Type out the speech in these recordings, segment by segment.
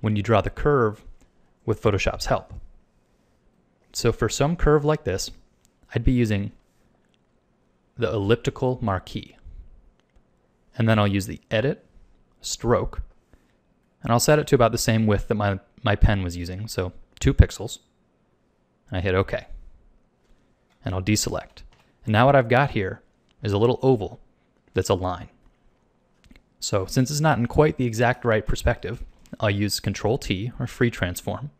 when you draw the curve with Photoshop's help. So for some curve like this, I'd be using the elliptical marquee. And then I'll use the edit stroke, and I'll set it to about the same width that my pen was using, so 2 pixels. And I hit OK. And I'll deselect. And now what I've got here is a little oval that's a line. So since it's not in quite the exact right perspective, I'll use Control-T, or free transform,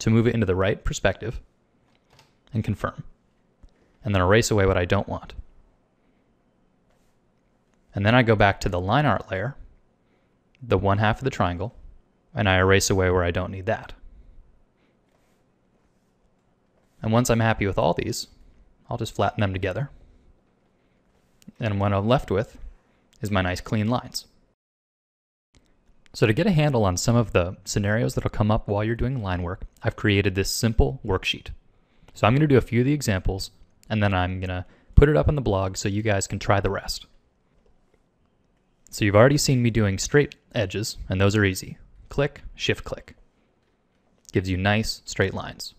to move it into the right perspective and confirm. And then erase away what I don't want. And then I go back to the line art layer, the one half of the triangle, and I erase away where I don't need that. And once I'm happy with all these, I'll just flatten them together. And what I'm left with is my nice clean lines. So to get a handle on some of the scenarios that'll come up while you're doing line work, I've created this simple worksheet. So I'm going to do a few of the examples, and then I'm going to put it up on the blog so you guys can try the rest. So you've already seen me doing straight edges, and those are easy. Click, shift click. Gives you nice straight lines.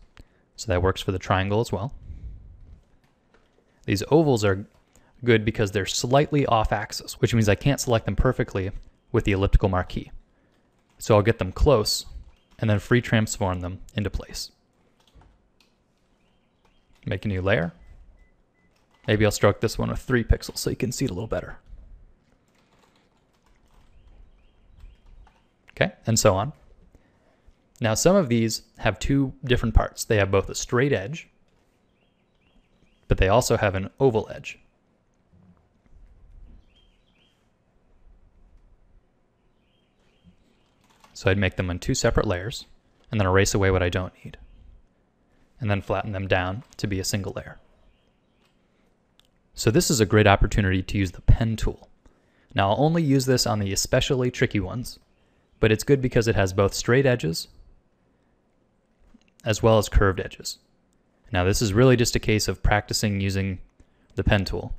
So that works for the triangle as well. These ovals are good because they're slightly off axis, which means I can't select them perfectly with the elliptical marquee. So I'll get them close and then free transform them into place. Make a new layer. Maybe I'll stroke this one with 3 pixels so you can see it a little better. Okay, and so on. Now some of these have two different parts. They have both a straight edge, but they also have an oval edge. So I'd make them in 2 separate layers, and then erase away what I don't need. And then flatten them down to be a single layer. So this is a great opportunity to use the pen tool. Now I'll only use this on the especially tricky ones, but it's good because it has both straight edges as well as curved edges. Now this is really just a case of practicing using the pen tool,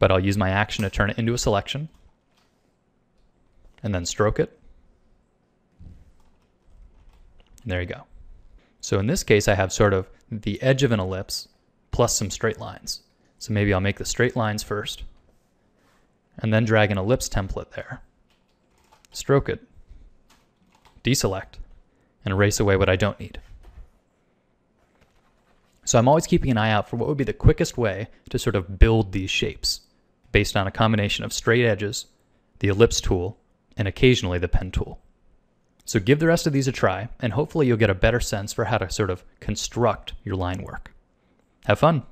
but I'll use my action to turn it into a selection and then stroke it. There you go. So in this case, I have sort of the edge of an ellipse plus some straight lines. So maybe I'll make the straight lines first and then drag an ellipse template there, stroke it, deselect, and erase away what I don't need. So I'm always keeping an eye out for what would be the quickest way to sort of build these shapes based on a combination of straight edges, the ellipse tool, and occasionally the pen tool. So give the rest of these a try, and hopefully you'll get a better sense for how to sort of construct your line work. Have fun!